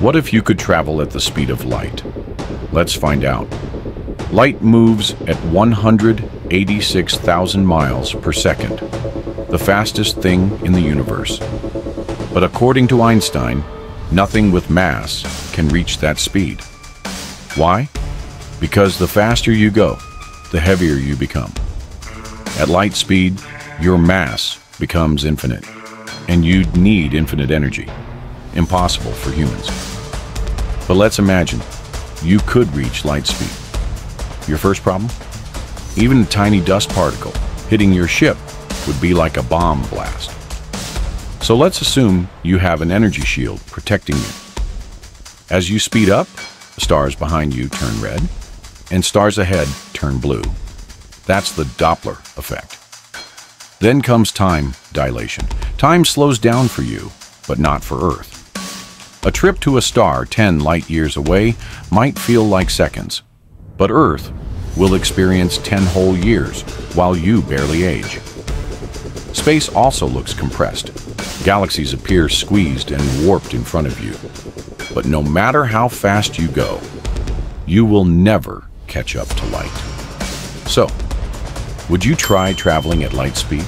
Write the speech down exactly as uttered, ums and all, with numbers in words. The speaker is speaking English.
What if you could travel at the speed of light? Let's find out. Light moves at one hundred eighty-six thousand miles per second, the fastest thing in the universe. But according to Einstein, nothing with mass can reach that speed. Why? Because the faster you go, the heavier you become. At light speed, your mass becomes infinite, and you'd need infinite energy. Impossible for humans. But let's imagine you could reach light speed. Your first problem? Even a tiny dust particle hitting your ship would be like a bomb blast. So let's assume you have an energy shield protecting you. As you speed up, stars behind you turn red, and stars ahead turn blue. That's the Doppler effect. Then comes time dilation. Time slows down for you, but not for Earth. A trip to a star ten light years away might feel like seconds, but Earth will experience ten whole years while you barely age. Space also looks compressed. Galaxies appear squeezed and warped in front of you. But no matter how fast you go, you will never catch up to light. So, would you try traveling at light speed?